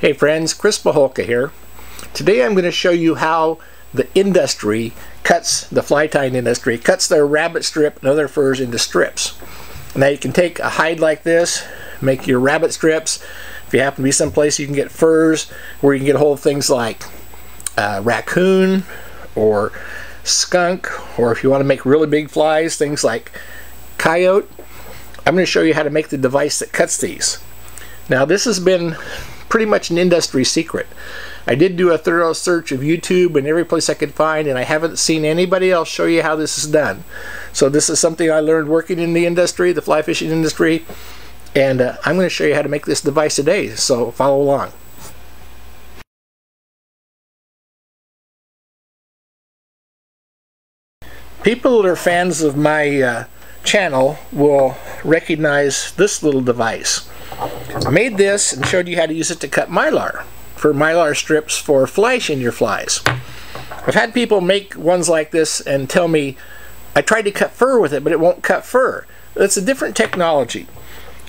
Hey friends, Chris Mihulka here. Today I'm going to show you how the industry cuts, the fly tying industry, cuts their rabbit strip and other furs into strips. Now you can take a hide like this, make your rabbit strips. If you happen to be someplace you can get furs, where you can get a hold of things like raccoon or skunk, or if you want to make really big flies, things like coyote. I'm going to show you how to make the device that cuts these. Now this has been pretty much an industry secret. I did do a thorough search of YouTube and every place I could find, and I haven't seen anybody else show you how this is done. So this is something I learned working in the industry, the fly fishing industry, and I'm going to show you how to make this device today, so follow along. People that are fans of my channel will recognize this little device. I made this and showed you how to use it to cut mylar, for mylar strips for flashing your flies. I've had people make ones like this and tell me, I tried to cut fur with it, but it won't cut fur. It's a different technology.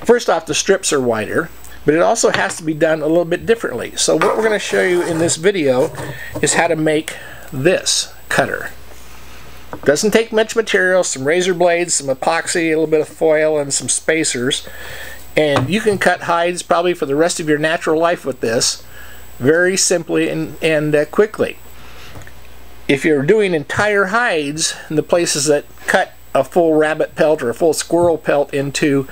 First off, the strips are wider, but it also has to be done a little bit differently. So what we're going to show you in this video is how to make this cutter. Doesn't take much material, some razor blades, some epoxy, a little bit of foil, and some spacers. And you can cut hides probably for the rest of your natural life with this, very simply and quickly. If you're doing entire hides in the places that cut a full rabbit pelt or a full squirrel pelt into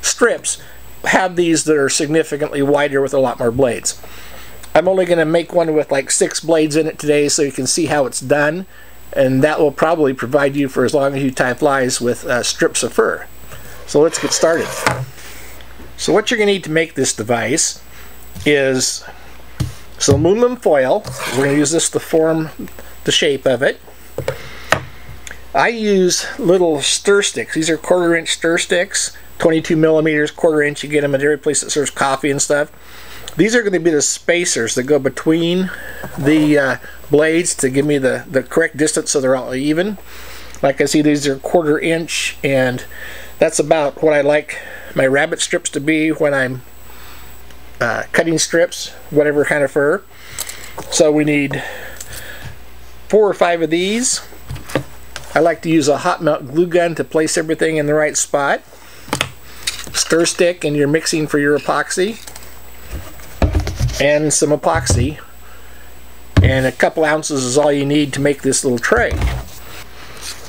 strips, have these that are significantly wider with a lot more blades. I'm only going to make one with like 6 blades in it today so you can see how it's done, and that will probably provide you for as long as you tie flies with strips of fur. So let's get started. So what you're going to need to make this device is some aluminum foil. We're going to use this to form the shape of it. I use little stir sticks. These are 1/4 inch stir sticks, 22 millimeters, 1/4 inch. You get them at every place that serves coffee and stuff. These are going to be the spacers that go between the blades to give me the correct distance so they're all even. Like I see, these are 1/4 inch, and that's about what I like my rabbit strips to be when I'm cutting strips, whatever kind of fur. So we need 4 or 5 of these. I like to use a hot melt glue gun to place everything in the right spot. Stir stick and you're mixing for your epoxy, and some epoxy, and a couple ounces is all you need to make this little tray.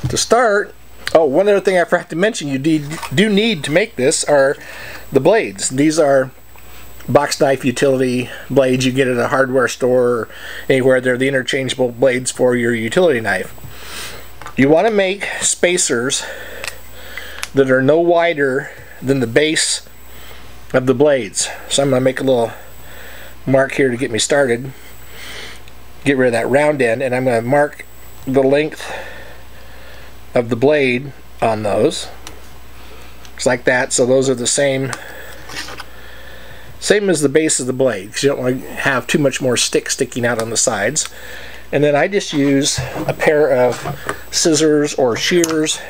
To start, oh, one other thing I forgot to mention, you do need to make this are the blades. These are box knife utility blades you get at a hardware store or anywhere. They're the interchangeable blades for your utility knife. You want to make spacers that are no wider than the base of the blades. So I'm going to make a little mark here to get me started. Get rid of that round end, and I'm going to mark the length of the blade on those. It's like that, so those are the same as the base of the blade, because you don't want to have too much more stick sticking out on the sides. And then I just use a pair of scissors or shears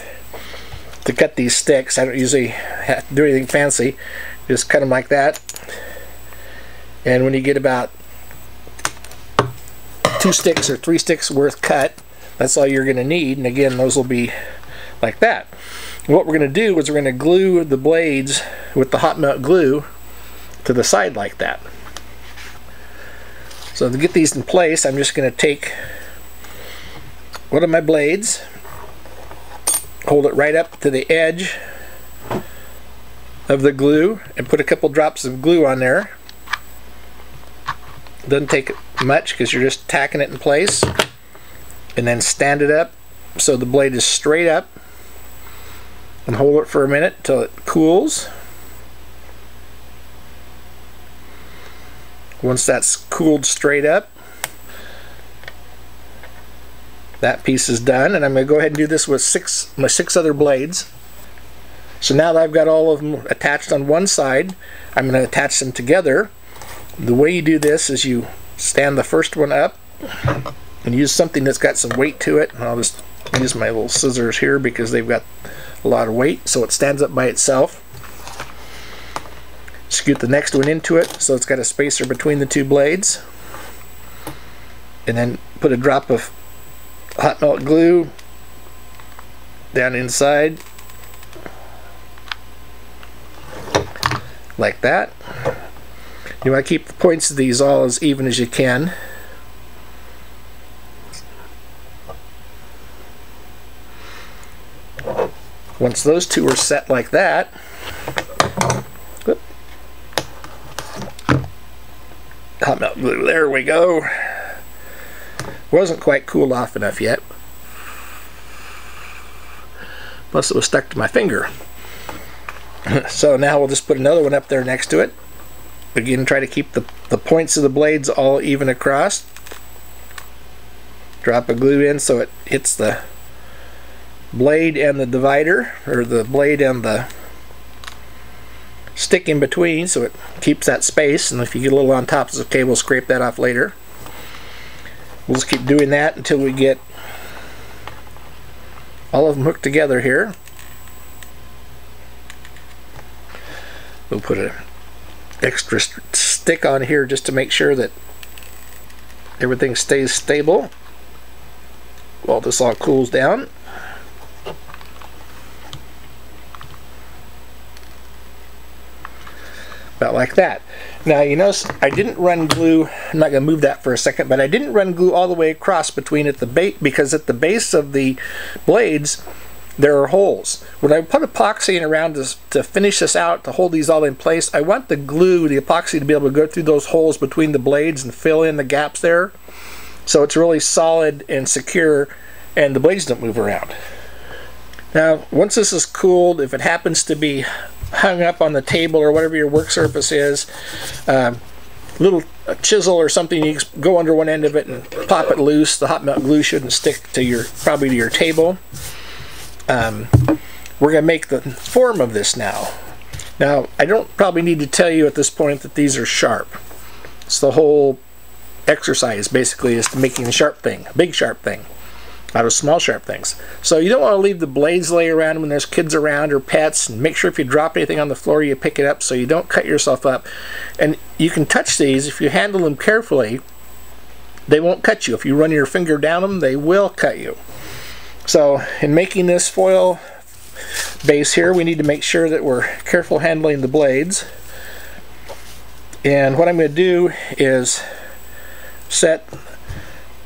to cut these sticks. I don't usually have to do anything fancy, just cut them like that. And when you get about 2 sticks or 3 sticks worth cut, that's all you're going to need, and again those will be like that. What we're going to do is we're going to glue the blades with the hot melt glue to the side like that. So to get these in place, I'm just going to take one of my blades, hold it right up to the edge of the glue, and put a couple drops of glue on there. Doesn't take much because you're just tacking it in place. And then stand it up so the blade is straight up, and hold it for a minute till it cools. Once that's cooled straight up, that piece is done, and I'm going to go ahead and do this with my six other blades. So now that I've got all of them attached on one side, I'm going to attach them together. The way you do this is you stand the first one up and use something that's got some weight to it. And I'll just use my little scissors here because they've got a lot of weight, so it stands up by itself. scoot the next one into it so it's got a spacer between the two blades, and then put a drop of hot melt glue down inside like that. You want to keep the points of these all as even as you can. Once those two are set like that, hot melt glue, there we go. Wasn't quite cooled off enough yet. Plus it was stuck to my finger. So now we'll just put another one up there next to it. Again, try to keep the points of the blades all even across. Drop a glue in so it hits the blade and the divider, or the blade and the stick in between, so it keeps that space, and if you get a little on top, it's okay, we'll scrape that off later. We'll just keep doing that until we get all of them hooked together here. We'll put an extra stick on here just to make sure that everything stays stable while this all cools down. About like that. Now you notice I didn't run glue, I'm not going to move that for a second, but I didn't run glue all the way across between at the base, because at the base of the blades there are holes. When I put epoxy in around this, to finish this out, to hold these all in place, I want the glue, the epoxy, to be able to go through those holes between the blades and fill in the gaps there, so it's really solid and secure and the blades don't move around. Now once this is cooled, if it happens to be hung up on the table or whatever your work surface is, little chisel or something, you go under one end of it and pop it loose. The hot melt glue shouldn't stick to your, probably to your table. We're going to make the form of this now. Now I don't probably need to tell you at this point that these are sharp. It's the whole exercise basically, is to making a sharp thing, a big sharp thing, out of small sharp things. So you don't want to leave the blades lay around when there's kids around or pets, and make sure if you drop anything on the floor you pick it up so you don't cut yourself up. And you can touch these if you handle them carefully, they won't cut you. If you run your finger down them, they will cut you. So in making this foil base here, we need to make sure that we're careful handling the blades. And what I'm going to do is set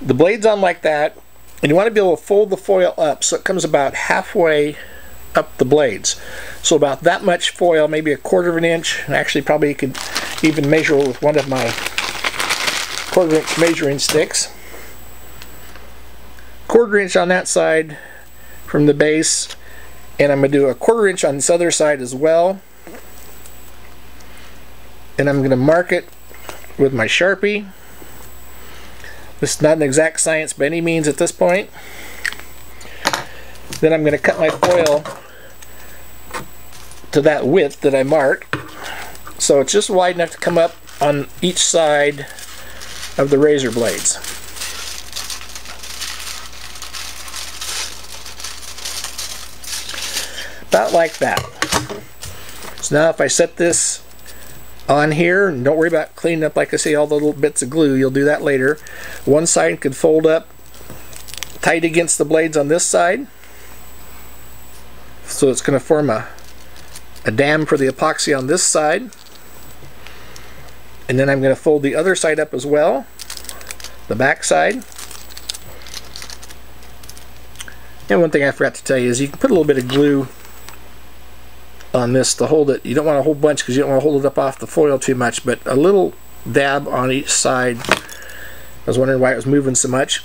the blades on like that. And you want to be able to fold the foil up so it comes about halfway up the blades. So about that much foil, maybe a quarter of an inch. And actually probably you could even measure with one of my quarter inch measuring sticks. Quarter inch on that side from the base. And I'm going to do a quarter inch on this other side as well. And I'm going to mark it with my Sharpie. This is not an exact science by any means at this point. Then I'm going to cut my foil to that width that I marked. So it's just wide enough to come up on each side of the razor blades. About like that. So now if I set this on here, and don't worry about cleaning up, like I say, all the little bits of glue, you'll do that later. One side could fold up tight against the blades on this side, so it's going to form a dam for the epoxy on this side. And then I'm going to fold the other side up as well, the back side. And one thing I forgot to tell you is you can put a little bit of glue on this to hold it. You don't want a whole bunch because you don't want to hold it up off the foil too much, but a little dab on each side. I was wondering why it was moving so much.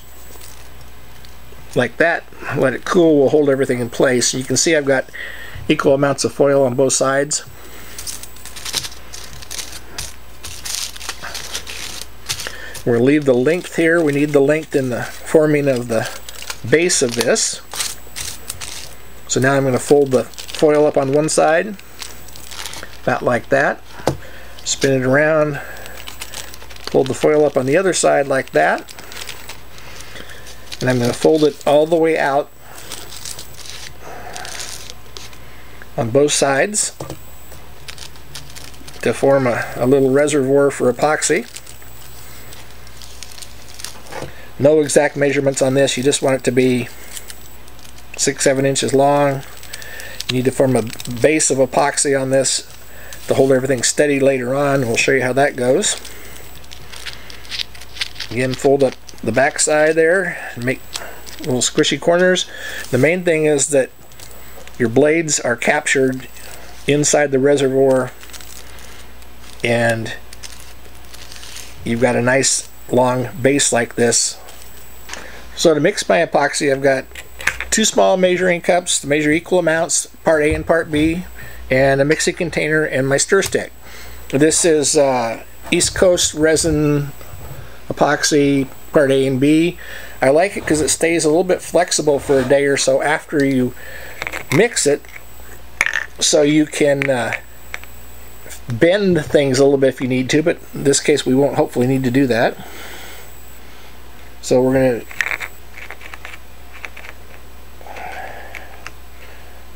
Like that. Let it cool, we'll hold everything in place. You can see I've got equal amounts of foil on both sides. We'll leave the length here. We need the length in the forming of the base of this. So now I'm going to fold the foil up on one side, about like that, spin it around, fold the foil up on the other side like that, and I'm going to fold it all the way out on both sides to form a little reservoir for epoxy. No exact measurements on this, you just want it to be 6-7 inches long. You need to form a base of epoxy on this to hold everything steady later on. We'll show you how that goes. Again, fold up the back side there and make little squishy corners. The main thing is that your blades are captured inside the reservoir and you've got a nice long base like this. So to mix my epoxy, I've got two small measuring cups to measure equal amounts, part A and part B, and a mixing container and my stir stick. This is East Coast Resin epoxy part A and B. I like it because it stays a little bit flexible for a day or so after you mix it, so you can bend things a little bit if you need to, but in this case we won't hopefully need to do that. So we're going to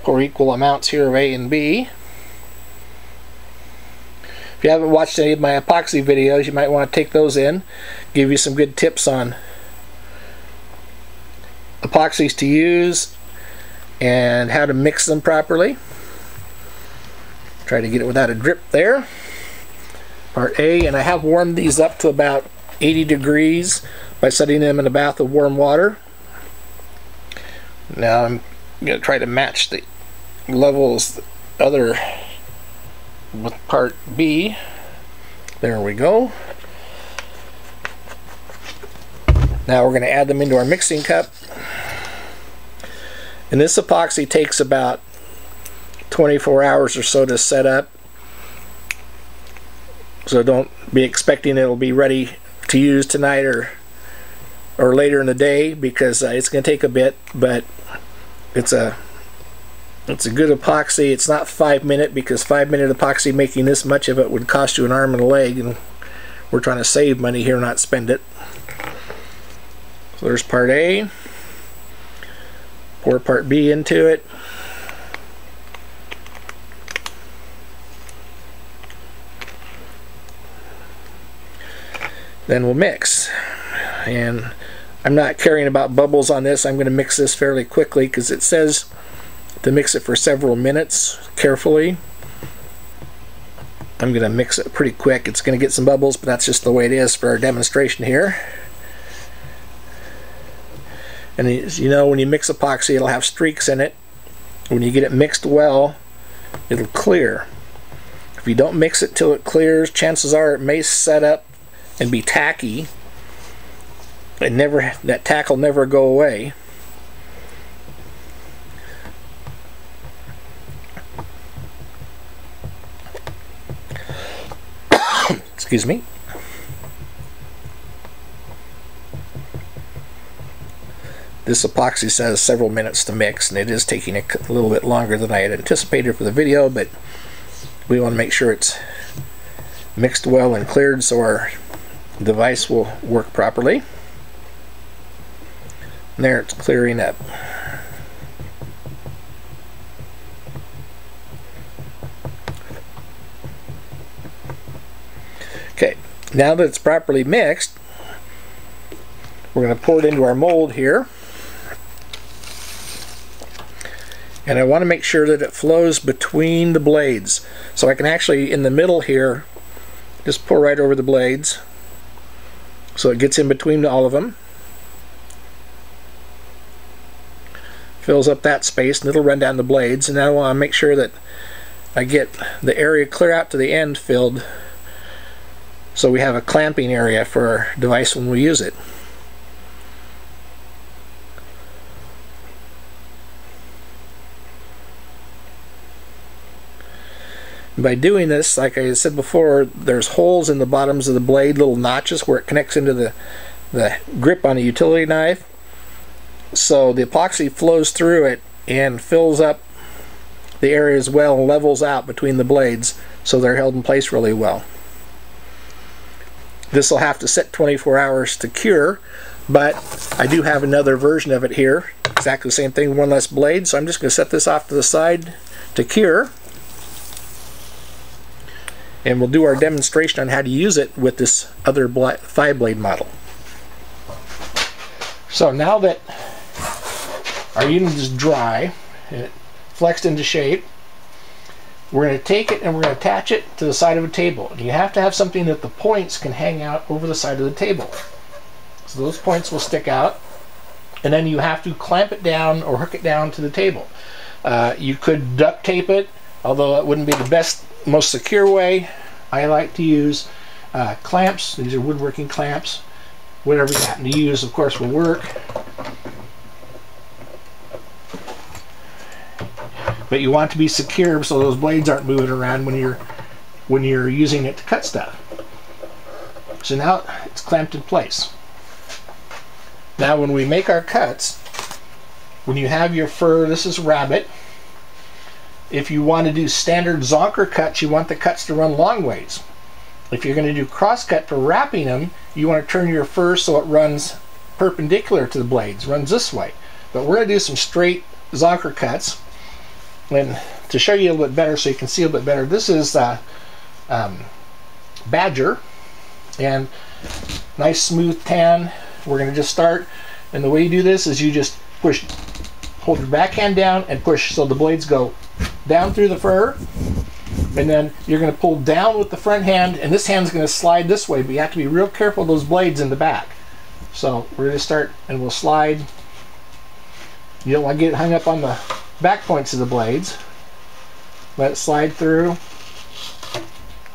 pour equal amounts here of A and B. If you haven't watched any of my epoxy videos, you might want to take those in, give you some good tips on epoxies to use and how to mix them properly. Try to get it without a drip there. Part A, and I have warmed these up to about 80 degrees by setting them in a bath of warm water. Now I'm going to try to match the levels other with part B. There we go. Now we're going to add them into our mixing cup. And this epoxy takes about 24 hours or so to set up, so don't be expecting it'll be ready to use tonight or later in the day, because it's going to take a bit, but it's a good epoxy. It's not 5 minute, because 5 minute epoxy making this much of it would cost you an arm and a leg, and we're trying to save money here, not spend it. So there's part A. Pour part B into it. Then we'll mix, and I'm not caring about bubbles on this. I'm going to mix this fairly quickly because it says to mix it for several minutes carefully. I'm going to mix it pretty quick. It's going to get some bubbles, but that's just the way it is for our demonstration here. And as you know, when you mix epoxy, it'll have streaks in it. When you get it mixed well, it'll clear. If you don't mix it till it clears, chances are it may set up and be tacky, and that tack will never go away. Excuse me. This epoxy says several minutes to mix, and it is taking a little bit longer than I had anticipated for the video, but we want to make sure it's mixed well and cleared so our device will work properly. And there, it's clearing up. Okay, now that it's properly mixed, we're going to pour it into our mold here. And I want to make sure that it flows between the blades. So I can actually, in the middle here, just pour right over the blades, so it gets in between all of them, fills up that space, and it'll run down the blades. And now I want to make sure that I get the area clear out to the end filled, so we have a clamping area for our device when we use it. By doing this, like I said before, there's holes in the bottoms of the blade, little notches where it connects into the grip on a utility knife. So the epoxy flows through it and fills up the area as well, and levels out between the blades, so they're held in place really well. This will have to sit 24 hours to cure, but I do have another version of it here, exactly the same thing, one less blade, so I'm just going to set this off to the side to cure. and we'll do our demonstration on how to use it with this other 5-blade model. So now that our unit is dry and it flexed into shape, we're going to take it and we're going to attach it to the side of a table. And you have to have something that the points can hang out over the side of the table. So those points will stick out, and then you have to clamp it down or hook it down to the table. You could duct tape it, although that wouldn't be the best, most secure way. I like to use clamps. These are woodworking clamps. Whatever you happen to use, of course, will work. But you want to be secure so those blades aren't moving around when you're using it to cut stuff. So now it's clamped in place. Now when we make our cuts, when you have your fur, this is rabbit. If you want to do standard zonker cuts, you want the cuts to run long ways. If you're going to do cross cut for wrapping them, you want to turn your fur so it runs perpendicular to the blades, runs this way. But we're going to do some straight zonker cuts. And to show you a little bit better, so you can see a little bit better, this is badger, and nice smooth tan. We're going to just start, and the way you do this is you just push, hold your backhand down and push so the blades go down through the fur, and then you're going to pull down with the front hand, and this hand's going to slide this way, but you have to be real careful of those blades in the back. So we're going to start, and we'll slide. You don't want to get hung up on the back points of the blades. Let it slide through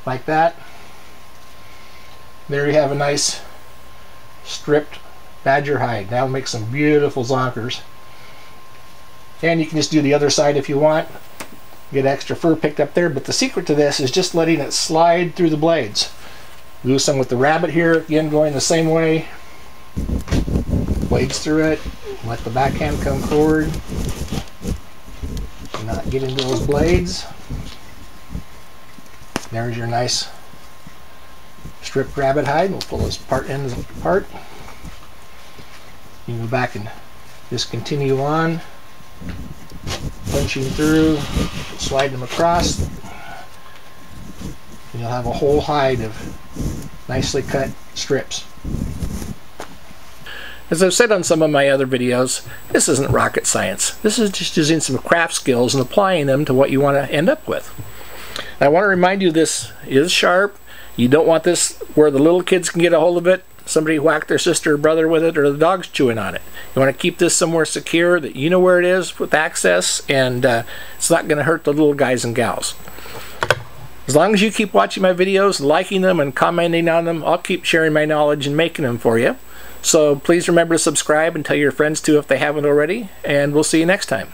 like that. There you have a nice stripped badger hide. That'll make some beautiful zonkers. And you can just do the other side if you want. Get extra fur picked up there, but the secret to this is just letting it slide through the blades. Do some with the rabbit here, again going the same way. Blades through it, let the backhand come forward. Not get into those blades. There's your nice stripped rabbit hide. We'll pull this part ends apart. You can go back and just continue on, punching through, slide them across, and you'll have a whole hide of nicely cut strips. As I've said on some of my other videos, this isn't rocket science. This is just using some craft skills and applying them to what you want to end up with. I want to remind you, this is sharp. You don't want this where the little kids can get a hold of it, somebody whacked their sister or brother with it, or the dog's chewing on it. You want to keep this somewhere secure that you know where it is with access, and it's not going to hurt the little guys and gals. As long as you keep watching my videos, liking them and commenting on them, I'll keep sharing my knowledge and making them for you. So please remember to subscribe and tell your friends too if they haven't already, and we'll see you next time.